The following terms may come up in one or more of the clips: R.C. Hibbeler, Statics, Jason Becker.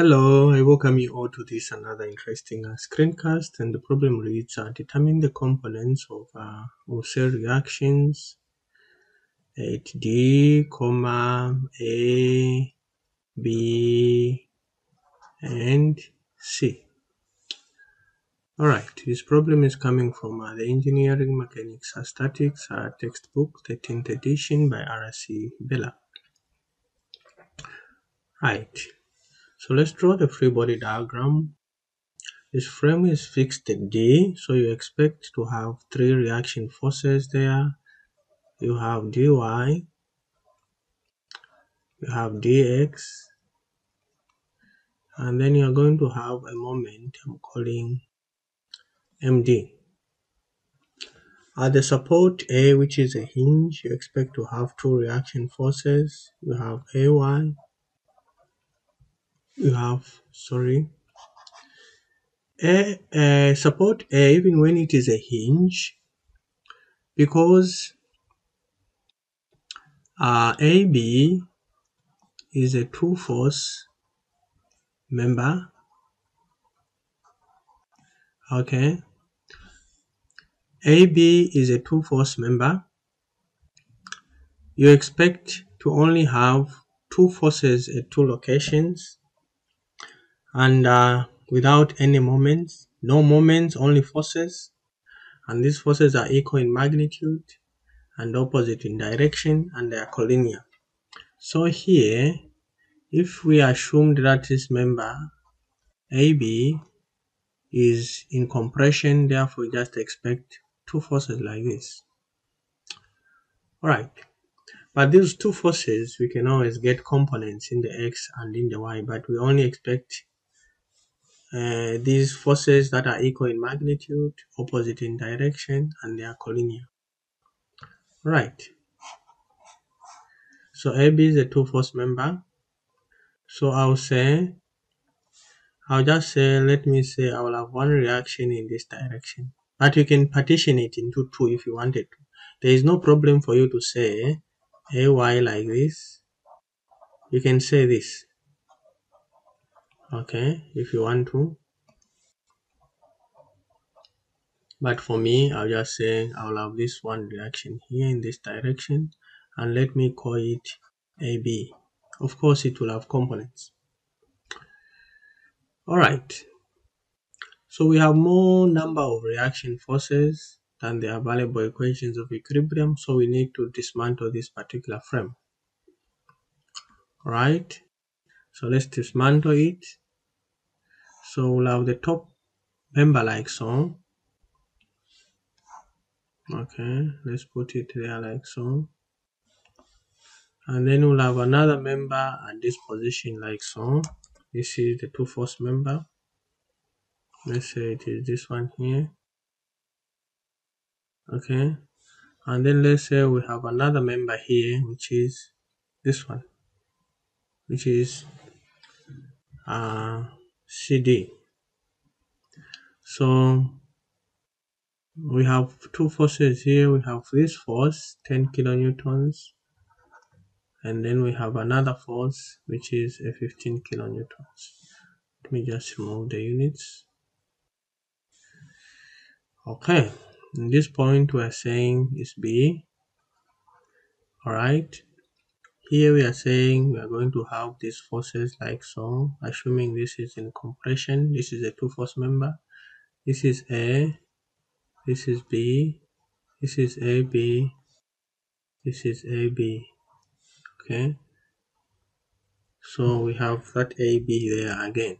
Hello, I welcome you all to this another interesting screencast, and the problem reads, determine the components of cell reactions at D, A, B, and C. Alright, this problem is coming from the Engineering Mechanics Statics textbook, 13th edition by R.C. Hibbeler. Right. So let's draw the free body diagram. This frame is fixed at D, so you expect to have three reaction forces there. You have dy, you have dx, and then you're going to have a moment I'm calling MD. At the support A, which is a hinge, you expect to have two reaction forces. You have AY. You have support A, even when it is a hinge, because AB is a two force member. Okay, AB is a two force member. You expect to only have two forces at two locations, and without any moments, no moments, only forces, and these forces are equal in magnitude and opposite in direction, and they are collinear. So here, if we assumed that this member AB is in compression, therefore just expect two forces like this. All right, but these two forces, we can always get components in the X and in the Y, but we only expect these forces that are equal in magnitude, opposite in direction, and they are collinear. Right. So AB is a two-force member. So let me say I will have one reaction in this direction. But you can partition it into two if you wanted to. There is no problem for you to say AY like this. You can say this. Okay, if you want to, but for me, I'll just say I'll have this one reaction here in this direction, and let me call it AB. Of course, it will have components. All right, so we have more number of reaction forces than the available equations of equilibrium, so we need to dismantle this particular frame. All right, so let's dismantle it. So we'll have the top member like so. Okay, let's put it there like so. And then we'll have another member at this position like so. This is the two force member. Let's say it is this one here. Okay, and then let's say we have another member here, which is this one, which is CD. So we have two forces here. We have this force, 10 kilonewtons, and then we have another force, which is a 15 kilonewtons. Let me just remove the units. Okay, in this point we are saying is B. All right, here we are saying we are going to have these forces like so, assuming this is in compression. This is a two force member. This is A, this is B, this is AB, this is AB. Okay, so we have that AB there again.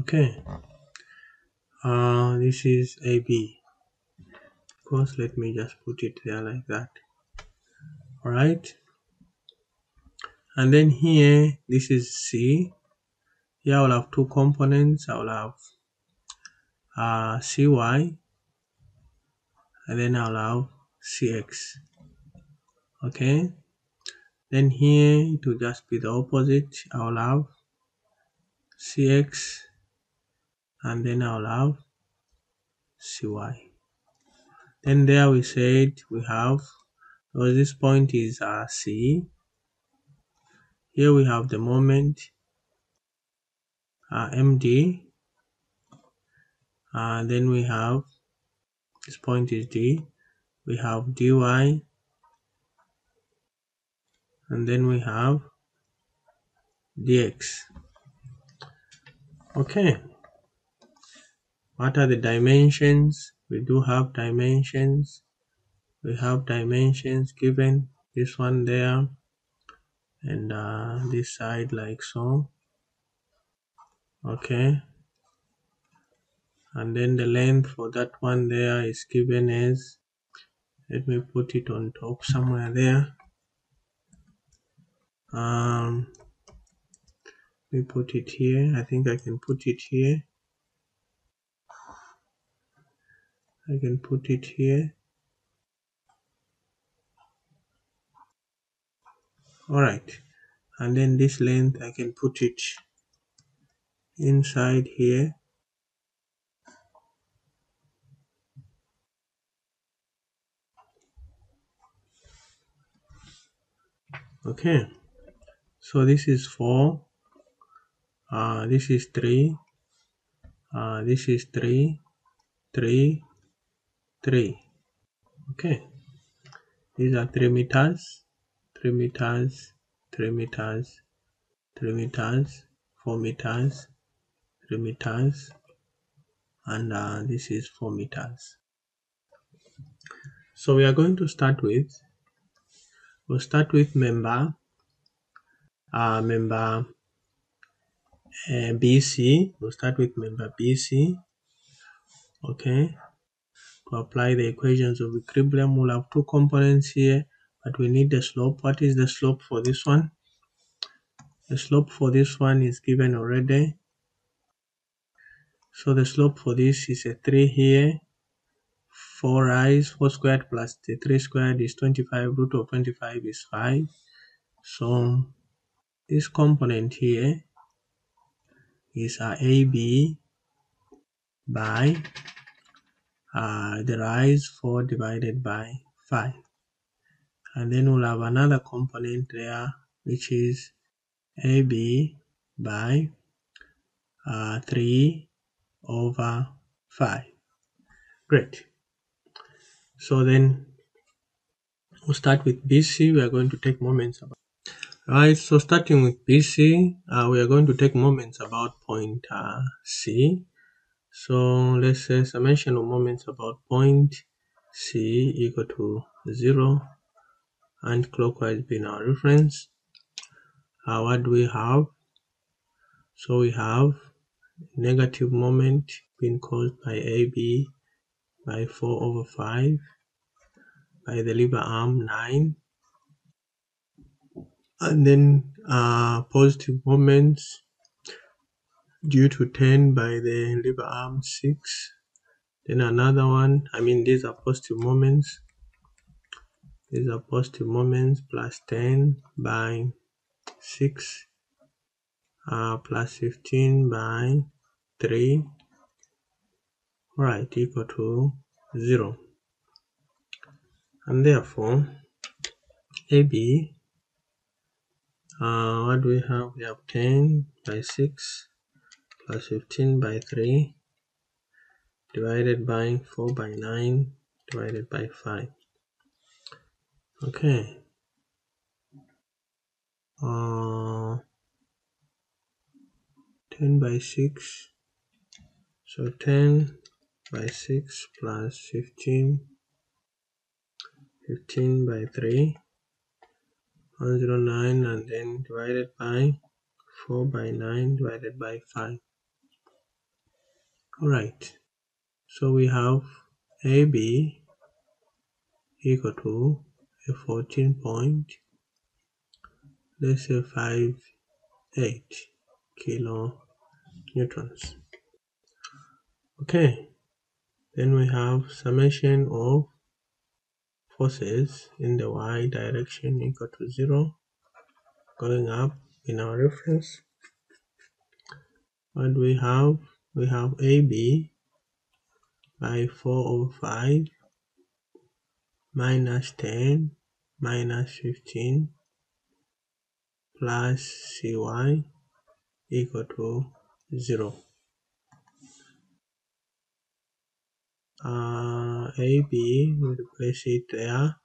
Okay, this is AB. Of course, let me just put it there like that. All right, and then here this is C. Here I will have two components. I will have CY, and then I will have CX. Okay, then here it will just be the opposite. I will have CX, and then I will have CY. Then there we said we have because this point is RC. Here we have the moment, MD, then we have, this point is D, we have DY, and then we have DX. Okay, what are the dimensions? We do have dimensions. We have dimensions given, this one there, and this side like so. Okay, and then the length for that one there is given as, let me put it on top somewhere there. Let me put it here. I think I can put it here. I can put it here. Alright, and then this length I can put it inside here. Okay, so this is 4, this is 3, this is 3, 3, 3. Okay, these are 3 meters. 3 meters, 3 meters, 3 meters, 4 meters, 3 meters, and this is 4 meters. So we are going to start with, we'll start with member, BC. We'll start with member BC. Okay. To apply the equations of equilibrium, we'll have two components here. But we need the slope. What is the slope for this one? The slope for this one is given already. So the slope for this is a 3 here. 4 rise, 4 squared plus the 3 squared is 25, root of 25 is 5. So this component here is AB by the rise 4 divided by 5. And then we'll have another component there, which is AB by 3 over 5. Great. So then we'll start with BC. We are going to take moments about. Right, so starting with BC, we are going to take moments about point C. So let's say summation of moments about point C equal to 0. And clockwise being our reference. What do we have? So we have negative moment being caused by AB by 4 over 5, by the lever arm 9, and then positive moments due to 10 by the lever arm 6. Then another one, I mean these are positive moments. These are positive moments plus 10 by 6, plus 15 by 3, right, equal to 0. And therefore, AB, what do we have? We have 10 by 6 plus 15 by 3 divided by 4 by 9 divided by 5. Okay, so 10 by 6 plus 15 by 3, 109, and then divided by 4 by 9 divided by 5. All right, so we have AB equal to a 14 point, let's say 58 kilo newtons. Okay, then we have summation of forces in the y direction equal to 0, going up in our reference. What we have? We have AB by 4 over 5 minus 10 minus 15 plus cy equal to 0. AB, we replace it there.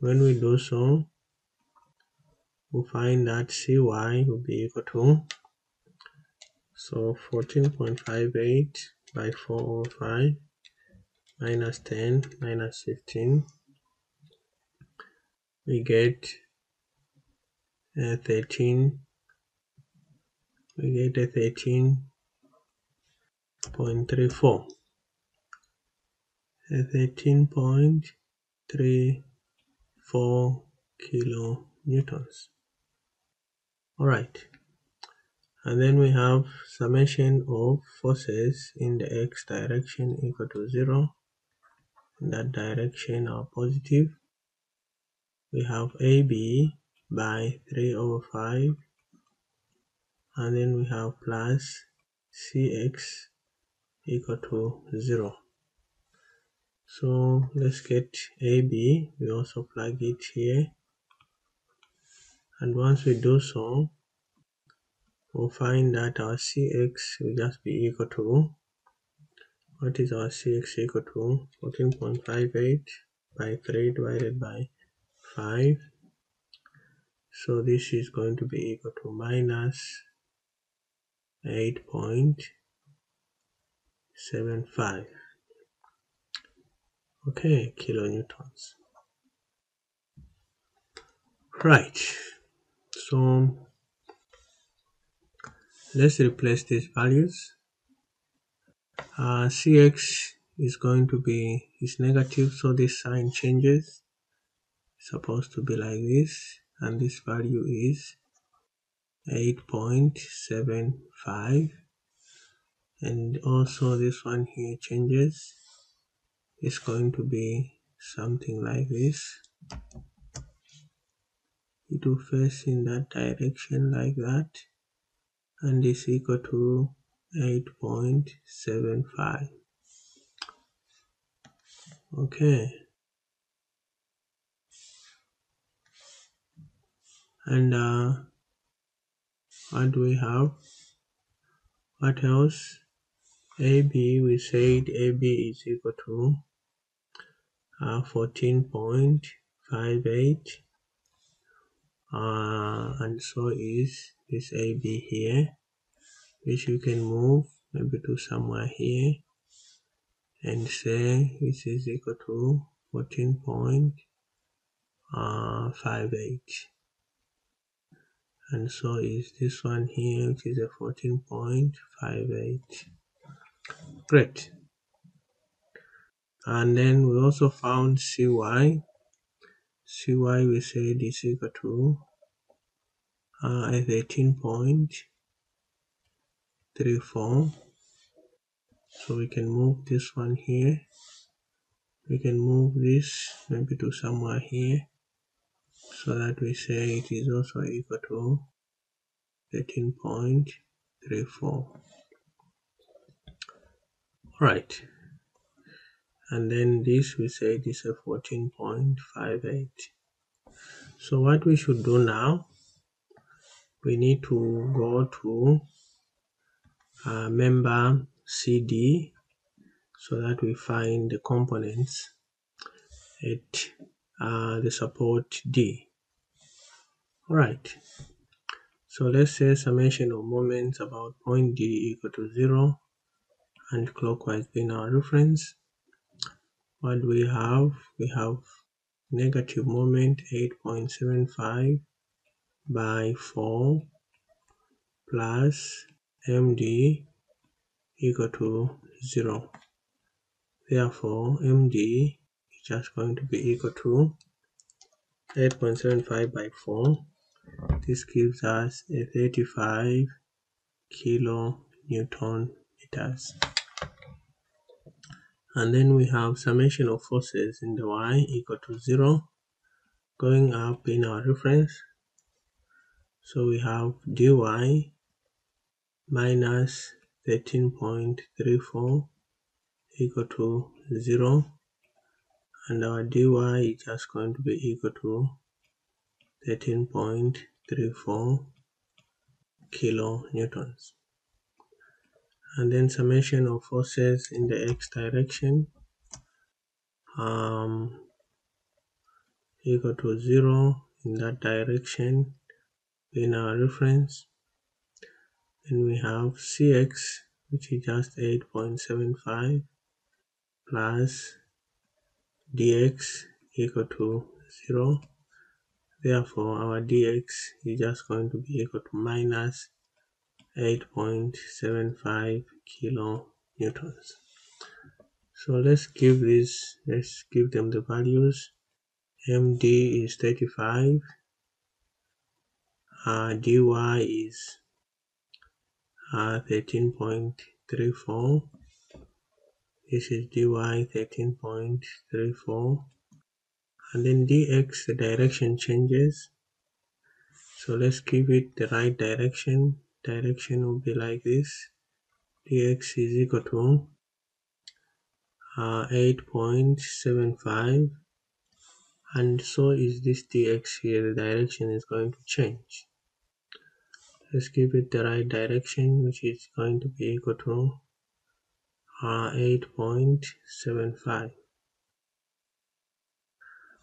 When we do so, we find that CY will be equal to, so 14.58 by 4 over 5 minus 10 minus 15, we get 13.34. 13.34 kilonewtons. All right, and then we have summation of forces in the x direction equal to 0. In that direction are positive. We have AB by 3 over 5, and then we have plus CX equal to 0. So let's get AB, we also plug it here, and once we do so, we'll find that our CX will just be equal to, what is our CX equal to? 14.58 by 3 divided by 5. So this is going to be equal to minus 8.75. Okay, kilonewtons. Right, so let's replace these values. Cx is going to be, is negative, so this sign changes. It's supposed to be like this, and this value is 8.75, and also this one here changes. It's going to be something like this. It will face in that direction like that, and is equal to 8.75. Okay, and what do we have? What else? AB, we said AB is equal to 14.58, and so is this AB here, which you can move maybe to somewhere here and say this is equal to 14.58, and so is this one here, which is a 14.58. Great, and then we also found CY. CY we said is equal to 13.34, so we can move this one here, we can move this maybe to somewhere here, so that we say it is also equal to 13.34. Right, and then this we said is a 14.58. So what we should do now, we need to go to member CD so that we find the components at the support D. All right, so let's say summation of moments about point D equal to 0, and clockwise being our reference. What do we have? We have negative moment 8.75 by 4 plus MD equal to 0. Therefore, MD is just going to be equal to 8.75 by 4. This gives us a 35 kilonewton meters. And then we have summation of forces in the y equal to 0, going up in our reference. So we have dy minus 13.34 equal to 0, and our dy is just going to be equal to 13.34 kilonewtons. And then summation of forces in the x direction equal to 0 in that direction in our reference. Then we have Cx, which is just 8.75 plus dx equal to 0. Therefore, our dx is just going to be equal to minus 8.75 kilonewtons. So let's give them the values. MD is 35, dy is 13.34. This is dy 13.34, and then dx, the direction changes. So let's give it the right direction. Direction will be like this. Dx is equal to 8.75, and so is this dx here. The direction is going to change. Let's give it the right direction, which is going to be equal to 8.75.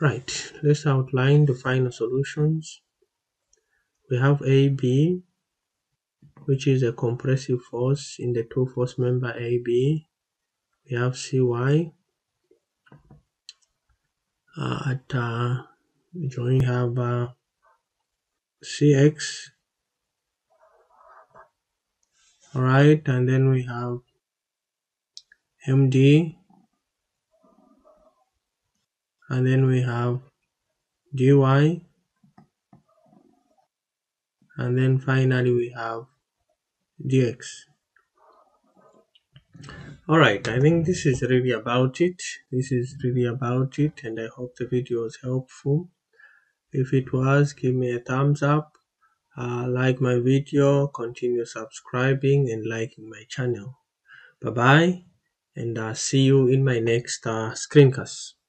Right, let's outline the final solutions. We have AB, which is a compressive force in the two force member AB. We have CY joint. We have CX. All right, and then we have MD, and then we have DY, and then finally we have dx. All right, I think this is really about it. And I hope the video was helpful. If it was, give me a thumbs up, like my video, continue subscribing and liking my channel. Bye bye. And see you in my next screencast.